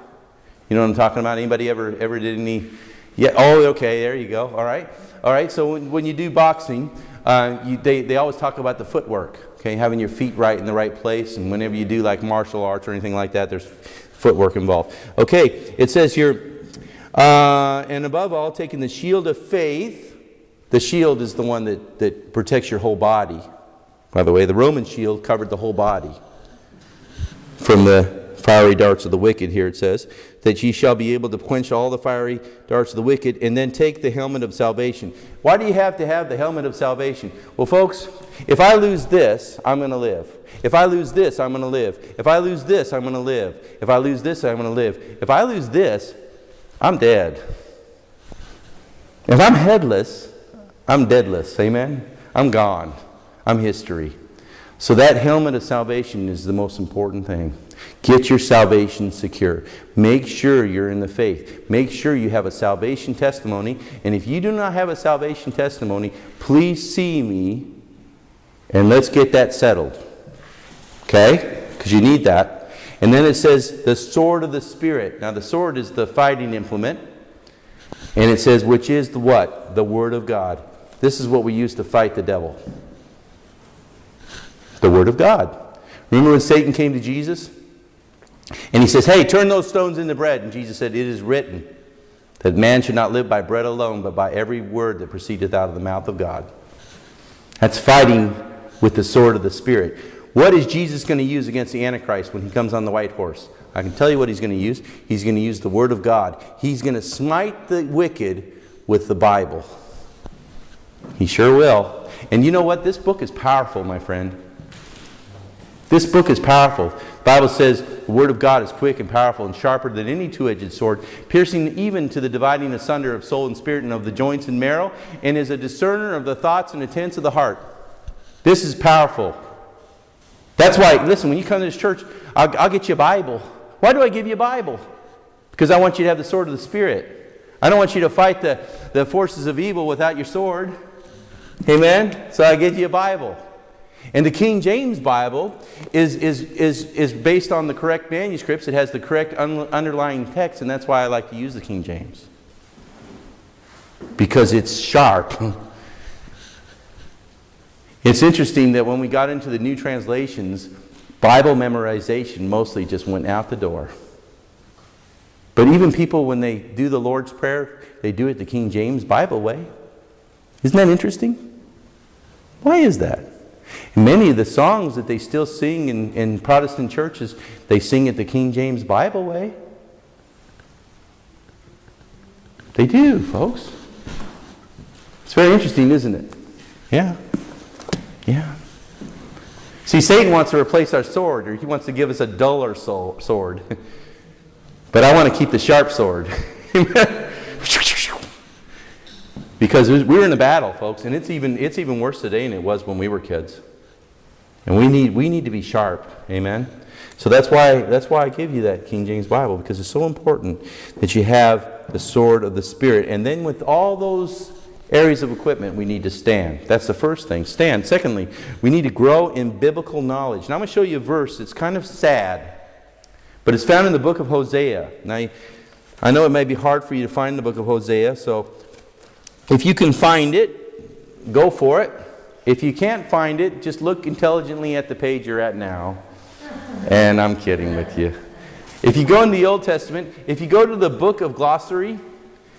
You know what I'm talking about? Anybody ever, ever did any? Yeah. Oh, okay. There you go. All right. All right. So when, when you do boxing, uh, you, they, they always talk about the footwork. Okay, having your feet right in the right place, and whenever you do like martial arts or anything like that, there's footwork involved. Okay, it says here, uh, and above all, taking the shield of faith. The shield is the one that, that protects your whole body. By the way, the Roman shield covered the whole body from the fiery darts of the wicked here, it says, that ye shall be able to quench all the fiery darts of the wicked, and then take the helmet of salvation. Why do you have to have the helmet of salvation? Well, folks, if I lose this, I'm going to live. If I lose this, I'm going to live. If I lose this, I'm going to live. If I lose this, I'm going to live. If I lose this, I'm dead. If I'm headless, I'm deadless. Amen? I'm gone. I'm history. So that helmet of salvation is the most important thing. Get your salvation secure. Make sure you're in the faith. Make sure you have a salvation testimony. And if you do not have a salvation testimony, please see me. And let's get that settled. Okay? Because you need that. And then it says, the sword of the Spirit. Now, the sword is the fighting implement. And it says, which is the what? The Word of God. This is what we use to fight the devil. The Word of God. Remember when Satan came to Jesus? And he says, hey, turn those stones into bread. And Jesus said, it is written that man should not live by bread alone, but by every word that proceedeth out of the mouth of God. That's fighting with the sword of the Spirit. What is Jesus going to use against the Antichrist when he comes on the white horse? I can tell you what he's going to use. He's going to use the Word of God. He's going to smite the wicked with the Bible. He sure will. And you know what? This book is powerful, my friend. This book is powerful. The Bible says the Word of God is quick and powerful and sharper than any two-edged sword, piercing even to the dividing asunder of soul and spirit and of the joints and marrow, and is a discerner of the thoughts and intents of the heart. This is powerful. That's why, listen, when you come to this church, I'll, I'll get you a Bible. Why do I give you a Bible? Because I want you to have the sword of the Spirit. I don't want you to fight the, the forces of evil without your sword. Amen? So I give you a Bible. And the King James Bible is, is, is, is based on the correct manuscripts. It has the correct un underlying text, and that's why I like to use the King James. Because it's sharp. It's interesting that when we got into the new translations, Bible memorization mostly just went out the door. But even people, when they do the Lord's Prayer, they do it the King James Bible way. Isn't that interesting? Why is that? Many of the songs that they still sing in, in Protestant churches, they sing it the King James Bible way. They do, folks. It's very interesting, isn't it? Yeah. Yeah. See, Satan wants to replace our sword, or he wants to give us a duller soul, sword. But I want to keep the sharp sword. Because we're in a battle, folks, and it's even, it's even worse today than it was when we were kids. And we need, we need to be sharp. Amen? So that's why, that's why I give you that King James Bible, because it's so important that you have the sword of the Spirit. And then with all those areas of equipment, we need to stand. That's the first thing. Stand. Secondly, we need to grow in biblical knowledge. Now I'm going to show you a verse that's kind of sad, but it's found in the book of Hosea. Now, I know it may be hard for you to find the book of Hosea, so if you can find it, go for it. If you can't find it, just look intelligently at the page you're at now. And I'm kidding with you. If you go in the Old Testament, if you go to the book of glossary,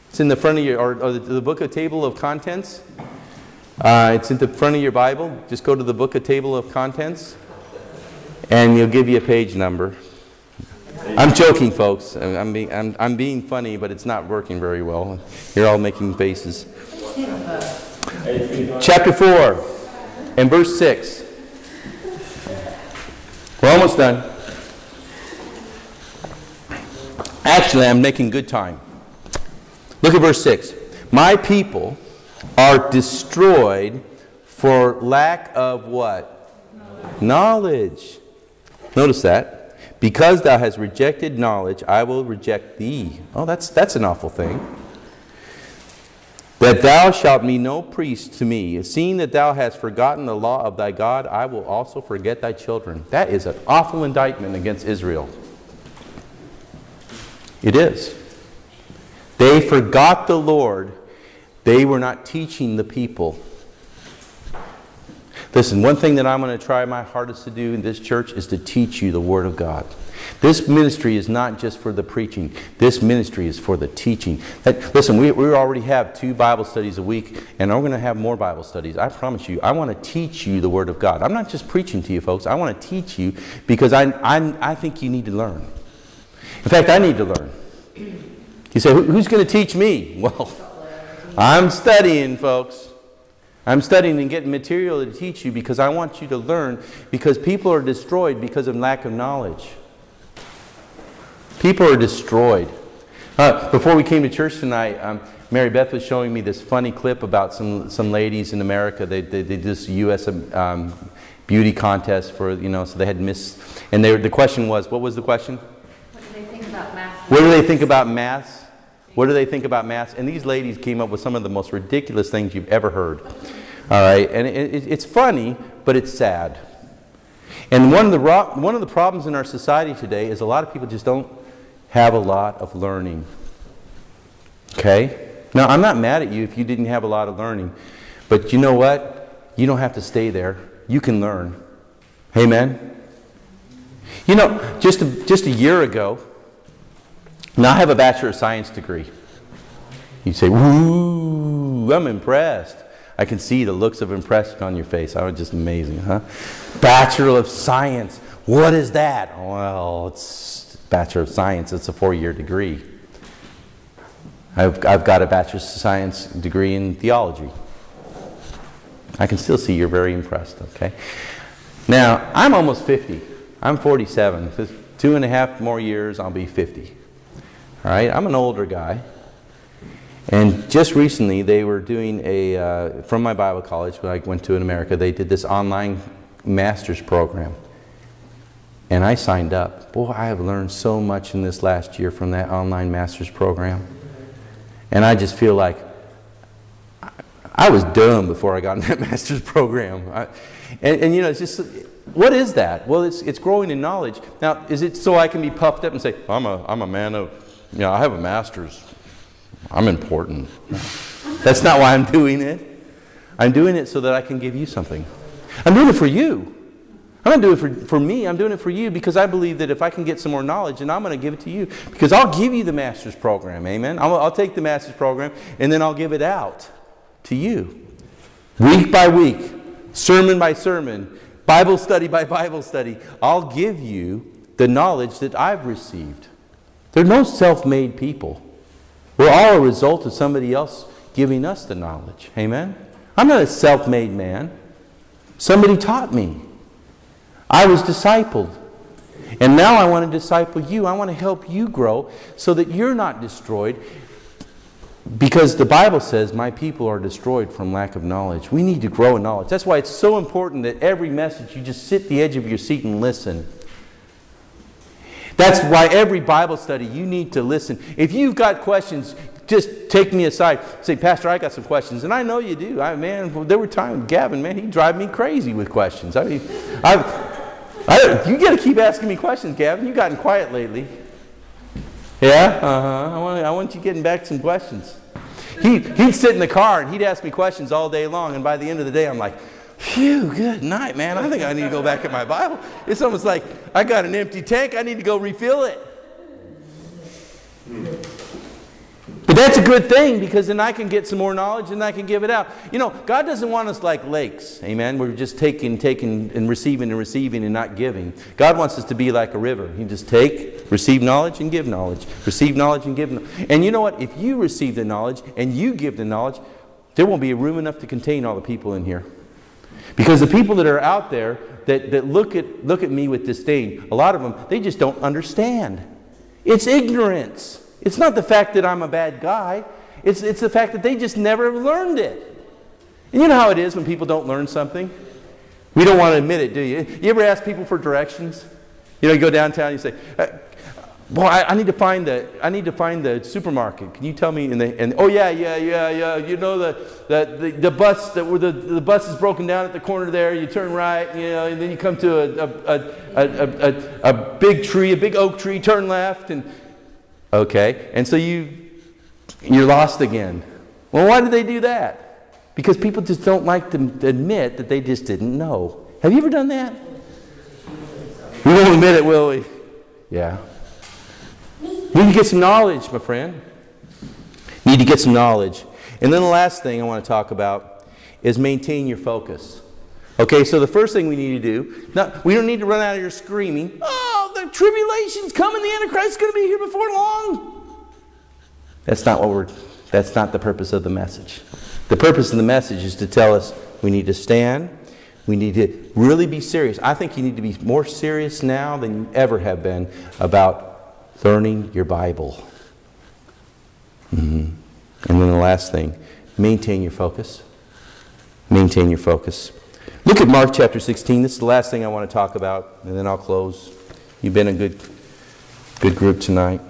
it's in the front of your, or, or the, the book of table of contents. Uh, it's in the front of your Bible. Just go to the book of table of contents, and it'll give you a page number. I'm joking, folks. I'm being, I'm, I'm being funny, but it's not working very well. You're all making faces. Chapter four and verse six. We're almost done. Actually, I'm making good time. Look at verse six. My people are destroyed for lack of what? Knowledge. Knowledge. Notice that. Because thou hast rejected knowledge, I will reject thee. Oh, that's, that's an awful thing. That thou shalt be no priest to me. Seeing that thou hast forgotten the law of thy God, I will also forget thy children. That is an awful indictment against Israel. It is. They forgot the Lord. They were not teaching the people. Listen, one thing that I'm going to try my hardest to do in this church is to teach you the Word of God. This ministry is not just for the preaching. This ministry is for the teaching. That, listen, we, we already have two Bible studies a week, and I'm going to have more Bible studies. I promise you, I want to teach you the Word of God. I'm not just preaching to you, folks. I want to teach you because I, I, I think you need to learn. In fact, I need to learn. You say, who's going to teach me? Well, I'm studying, folks. I'm studying and getting material to teach you because I want you to learn, because people are destroyed because of lack of knowledge. People are destroyed. Uh, before we came to church tonight, um, Mary Beth was showing me this funny clip about some, some ladies in America. They, they, they did this U S Um, beauty contest for, you know, so they had Miss, and they were, the question was, what was the question? What do they think about math? What do they think about math? What do they think about mass? And these ladies came up with some of the most ridiculous things you've ever heard. All right, and it, it, it's funny, but it's sad. And one of the one of the problems in our society today is a lot of people just don't have a lot of learning. Okay? Now, I'm not mad at you if you didn't have a lot of learning, but you know what? You don't have to stay there. You can learn. Amen. You know, just a, just a year ago. Now, I have a Bachelor of Science degree. You say, woo, I'm impressed. I can see the looks of impression on your face. I was just amazing, huh? Bachelor of Science. What is that? Well, it's Bachelor of Science. It's a four-year degree. I've, I've got a Bachelor of Science degree in theology. I can still see you're very impressed, okay? Now, I'm almost fifty. I'm forty-seven. Two and a half more years, I'll be fifty. All right, I'm an older guy, and just recently they were doing a, uh, from my Bible college, but I went to in America, they did this online master's program, and I signed up. Boy, I have learned so much in this last year from that online master's program, and I just feel like I was dumb before I got in that master's program. I, and, and, you know, it's just, what is that? Well, it's, it's growing in knowledge. Now, is it so I can be puffed up and say, I'm a, I'm a man of, you know, I have a master's. I'm important. That's not why I'm doing it. I'm doing it so that I can give you something. I'm doing it for you. I'm not doing it for, for me. I'm doing it for you because I believe that if I can get some more knowledge, and I'm going to give it to you. Because I'll give you the master's program. Amen. I'll, I'll take the master's program and then I'll give it out to you. Week by week. Sermon by sermon. Bible study by Bible study. I'll give you the knowledge that I've received. There are no self-made people. We're all a result of somebody else giving us the knowledge. Amen. I'm not a self-made man. Somebody taught me. I was discipled. And now I want to disciple you. I want to help you grow so that you're not destroyed. Because the Bible says, my people are destroyed from lack of knowledge. We need to grow in knowledge. That's why it's so important that every message you just sit at the edge of your seat and listen. That's why every Bible study you need to listen. If you've got questions, just take me aside. Say, Pastor, I got some questions. And I know you do. I, man, there were times, Gavin, man, he'd drive me crazy with questions. I mean, I, I, you got to keep asking me questions, Gavin. You've gotten quiet lately. Yeah? Uh-huh. I want, I want you getting back some questions. He, he'd sit in the car and he'd ask me questions all day long. And by the end of the day, I'm like, phew, good night, man. I think I need to go back at my Bible. It's almost like, I got an empty tank. I need to go refill it. But that's a good thing, because then I can get some more knowledge and I can give it out. You know, God doesn't want us like lakes. Amen. We're just taking, taking and receiving and receiving and not giving. God wants us to be like a river. He just take, receive knowledge and give knowledge. Receive knowledge and give knowledge. And you know what? If you receive the knowledge and you give the knowledge, there won't be room enough to contain all the people in here. Because the people that are out there that, that look at, look at me with disdain, a lot of them, they just don't understand. It's ignorance. It's not the fact that I'm a bad guy. It's, it's the fact that they just never learned it. And you know how it is when people don't learn something? We don't want to admit it, do you? You ever ask people for directions? You know, you go downtown and you say, boy, I, I, need to find the, I need to find the supermarket. Can you tell me? And, they, and oh, yeah, yeah, yeah, yeah. You know, the, the, the, the bus that where the, the bus is broken down at the corner there. You turn right, you know, and then you come to a, a, a, a, a, a big tree, a big oak tree, turn left, and... Okay, and so you, you're lost again. Well, why did they do that? Because people just don't like to admit that they just didn't know. Have you ever done that? We won't admit it, will we? Yeah. We need to get some knowledge, my friend. Need to get some knowledge. And then the last thing I want to talk about is maintain your focus. Okay, so the first thing we need to do, not, we don't need to run out of here screaming, oh, the tribulation's coming, the Antichrist is going to be here before long. That's not what we're, that's not the purpose of the message. The purpose of the message is to tell us we need to stand, we need to really be serious. I think you need to be more serious now than you ever have been about learning your Bible. Mm-hmm. And then the last thing, maintain your focus. Maintain your focus. Look at Mark chapter sixteen. This is the last thing I want to talk about, and then I'll close. You've been a good, good group tonight.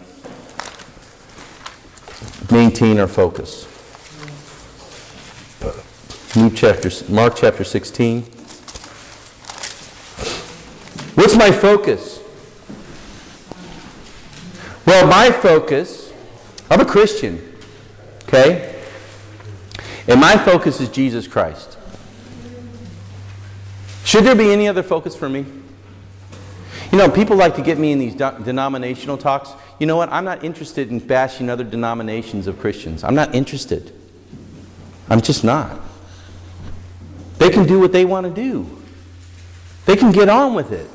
Maintain our focus. Luke chapter, Mark chapter sixteen. What's my focus? Well, my focus, I'm a Christian, okay? And my focus is Jesus Christ. Should there be any other focus for me? You know, people like to get me in these denominational talks. You know what? I'm not interested in bashing other denominations of Christians. I'm not interested. I'm just not. They can do what they want to do. They can get on with it.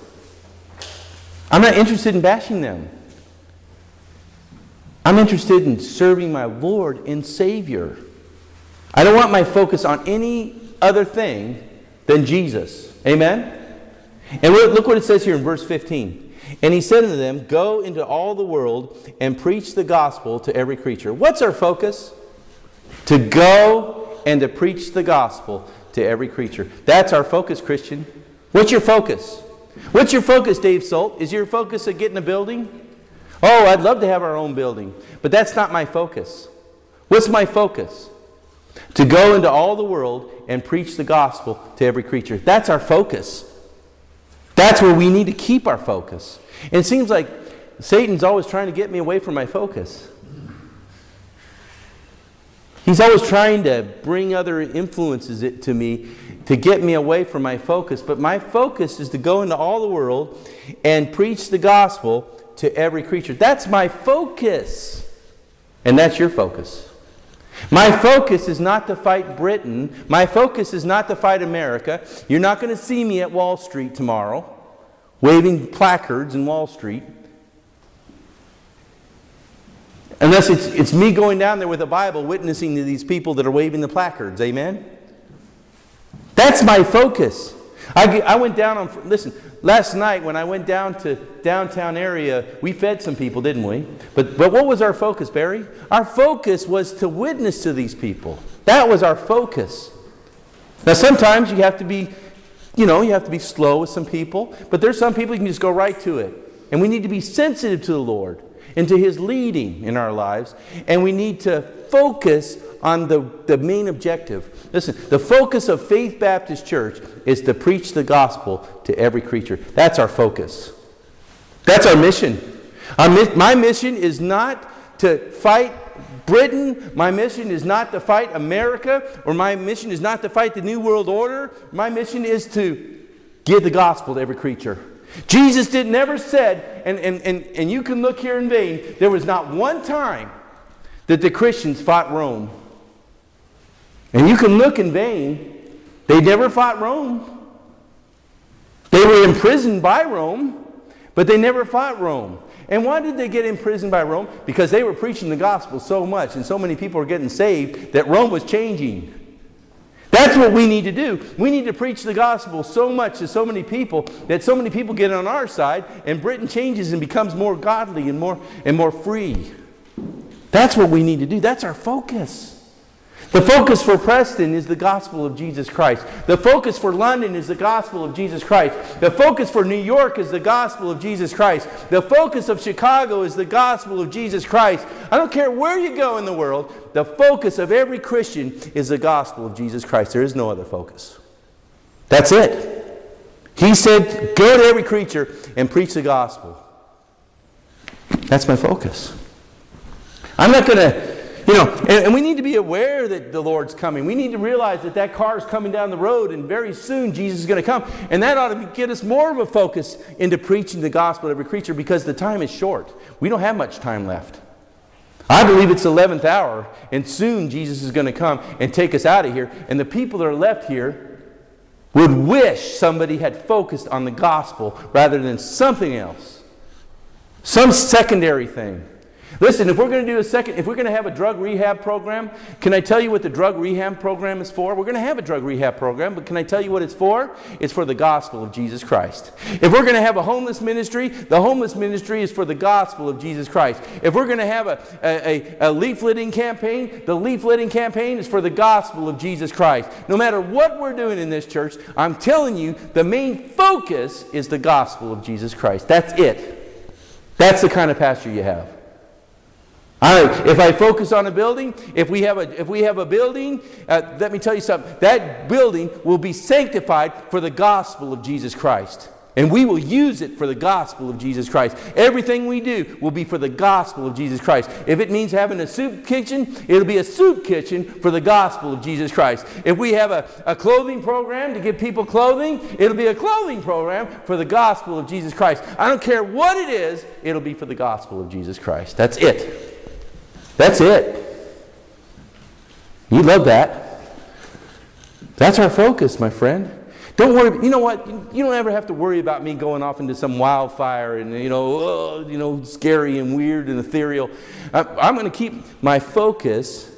I'm not interested in bashing them. I'm interested in serving my Lord and Savior. I don't want my focus on any other thing than Jesus. Amen? And look what it says here in verse fifteen. And he said unto them, go into all the world and preach the gospel to every creature. What's our focus? To go and to preach the gospel to every creature. That's our focus, Christian. What's your focus? What's your focus, Dave Solt? Is your focus at getting a building? Oh, I'd love to have our own building. But that's not my focus. What's my focus? to go into all the world and preach the gospel to every creature. That's our focus. That's where we need to keep our focus. And it seems like Satan's always trying to get me away from my focus. He's always trying to bring other influences to me to get me away from my focus. But my focus is to go into all the world and preach the gospel to every creature. That's my focus. And that's your focus. My focus is not to fight Britain. My focus is not to fight America. You're not going to see me at Wall Street tomorrow, waving placards in Wall Street. Unless it's, it's me going down there with a Bible witnessing to these people that are waving the placards. Amen? That's my focus. I, I went down on... Listen, last night when I went down to downtown area, we fed some people, didn't we? But, but what was our focus, Barry? Our focus was to witness to these people. That was our focus. Now sometimes you have to be, you know, you have to be slow with some people. But there's some people you can just go right to it. And we need to be sensitive to the Lord and to His leading in our lives. And we need to focus on the, the main objective. Listen, the focus of Faith Baptist Church is to preach the gospel to every creature. That's our focus. That's our mission. Our, my mission is not to fight Britain. My mission is not to fight America. Or my mission is not to fight the New World Order. My mission is to give the gospel to every creature. Jesus did never said, and, and, and, and you can look here in vain, there was not one time that the Christians fought Rome. And you can look in vain, they never fought Rome. They were imprisoned by Rome, but they never fought Rome. And why did they get imprisoned by Rome? Because they were preaching the gospel so much, and so many people were getting saved, that Rome was changing. That's what we need to do. We need to preach the gospel so much to so many people that so many people get on our side and Britain changes and becomes more godly and more, and more free. That's what we need to do. That's our focus. The focus for Preston is the gospel of Jesus Christ. The focus for London is the gospel of Jesus Christ. The focus for New York is the gospel of Jesus Christ. The focus of Chicago is the gospel of Jesus Christ. I don't care where you go in the world, the focus of every Christian is the gospel of Jesus Christ. There is no other focus. That's it. He said, go to every creature and preach the gospel. That's my focus. I'm not going to... You know, and, and we need to be aware that the Lord's coming. We need to realize that that car is coming down the road and very soon Jesus is going to come. And that ought to get us more of a focus into preaching the gospel to every creature because the time is short. We don't have much time left. I believe it's the eleventh hour and soon Jesus is going to come and take us out of here. And the people that are left here would wish somebody had focused on the gospel rather than something else. Some secondary thing. Listen, if we're going to do a second, if we're going to have a drug rehab program, can I tell you what the drug rehab program is for? We're going to have a drug rehab program, but can I tell you what it's for? It's for the gospel of Jesus Christ. If we're going to have a homeless ministry, the homeless ministry is for the gospel of Jesus Christ. If we're going to have a, a, a, a leafleting campaign, the leafleting campaign is for the gospel of Jesus Christ. No matter what we're doing in this church, I'm telling you, the main focus is the gospel of Jesus Christ. That's it. That's the kind of pastor you have. I, if I focus on a building, if we have a, if we have a building, uh, let me tell you something. That building will be sanctified for the gospel of Jesus Christ. And we will use it for the gospel of Jesus Christ. Everything we do will be for the gospel of Jesus Christ. If it means having a soup kitchen, it'll be a soup kitchen for the gospel of Jesus Christ. If we have a, a clothing program to give people clothing, it'll be a clothing program for the gospel of Jesus Christ. I don't care what it is, it'll be for the gospel of Jesus Christ. That's it. That's it. You love that. That's our focus, my friend. Don't worry. You know what? You don't ever have to worry about me going off into some wildfire and, you know, oh, you know, scary and weird and ethereal. I, I'm going to keep my focus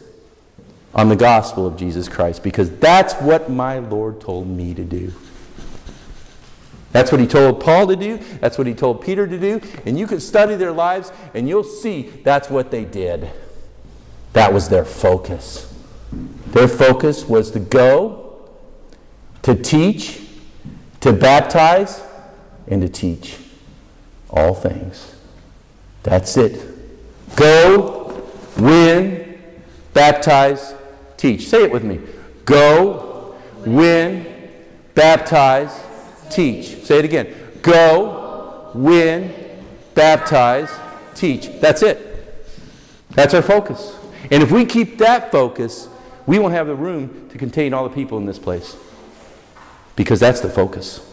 on the gospel of Jesus Christ because that's what my Lord told me to do. That's what He told Paul to do. That's what He told Peter to do. And you can study their lives and you'll see that's what they did. That was their focus. Their focus was to go, to teach, to baptize, and to teach all things. That's it. Go, win, baptize, teach. Say it with me. Go, win, baptize, teach. Say it again. Go, win, baptize, teach. That's it. That's our focus. And if we keep that focus, we won't have the room to contain all the people in this place, because that's the focus.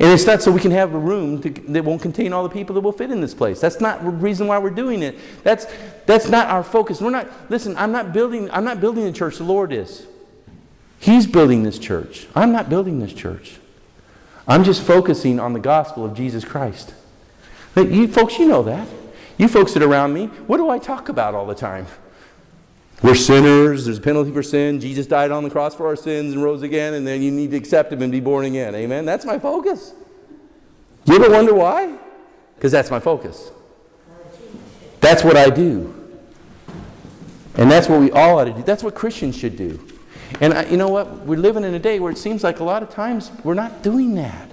And it's not so we can have a room to, that won't contain all the people that will fit in this place. That's not the reason why we're doing it. That's, that's not our focus. We're not, listen, I'm not building, I'm not building a church. The Lord is. He's building this church. I'm not building this church. I'm just focusing on the gospel of Jesus Christ. But you folks, you know that. You folks that are around me, what do I talk about all the time? We're sinners. There's a penalty for sin. Jesus died on the cross for our sins and rose again, and then you need to accept Him and be born again. Amen? That's my focus. You ever wonder why? Because that's my focus. That's what I do. And that's what we all ought to do. That's what Christians should do. And I, you know what? We're living in a day where it seems like a lot of times we're not doing that.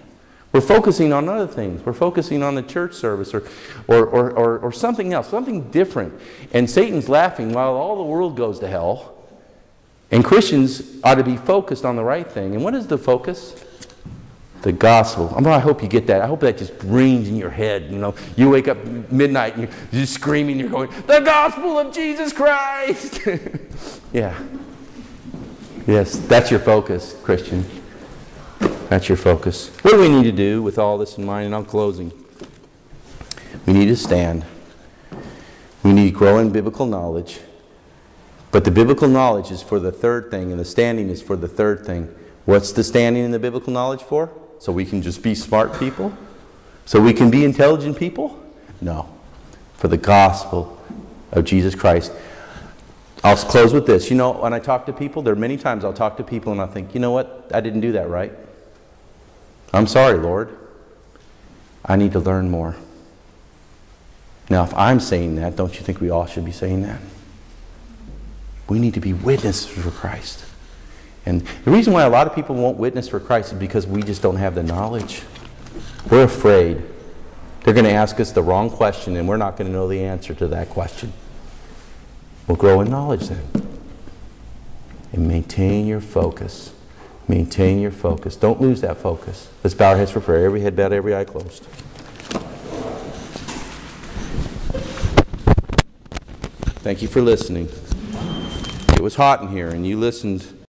We're focusing on other things. We're focusing on the church service or, or, or, or, or something else, something different. And Satan's laughing while all the world goes to hell. And Christians ought to be focused on the right thing. And what is the focus? The gospel. I mean, I hope you get that. I hope that just rings in your head. You know, you wake up midnight and you're just screaming. You're going, the gospel of Jesus Christ. Yeah. Yes, that's your focus, Christian. That's your focus. What do we need to do with all this in mind? And I'm closing. We need to stand. We need to grow in biblical knowledge. But the biblical knowledge is for the third thing, and the standing is for the third thing. What's the standing and the biblical knowledge for? So we can just be smart people? So we can be intelligent people? No. For the gospel of Jesus Christ. I'll close with this. You know, when I talk to people, there are many times I'll talk to people and I'll think, you know what? I didn't do that right. I'm sorry, Lord. I need to learn more. Now, if I'm saying that, don't you think we all should be saying that? We need to be witnesses for Christ. And the reason why a lot of people won't witness for Christ is because we just don't have the knowledge. We're afraid. They're going to ask us the wrong question, and we're not going to know the answer to that question. We'll grow in knowledge then. And maintain your focus. Maintain your focus. Don't lose that focus. Let's bow our heads for prayer. Every head bowed, every eye closed. Thank you for listening. It was hot in here, and you listened.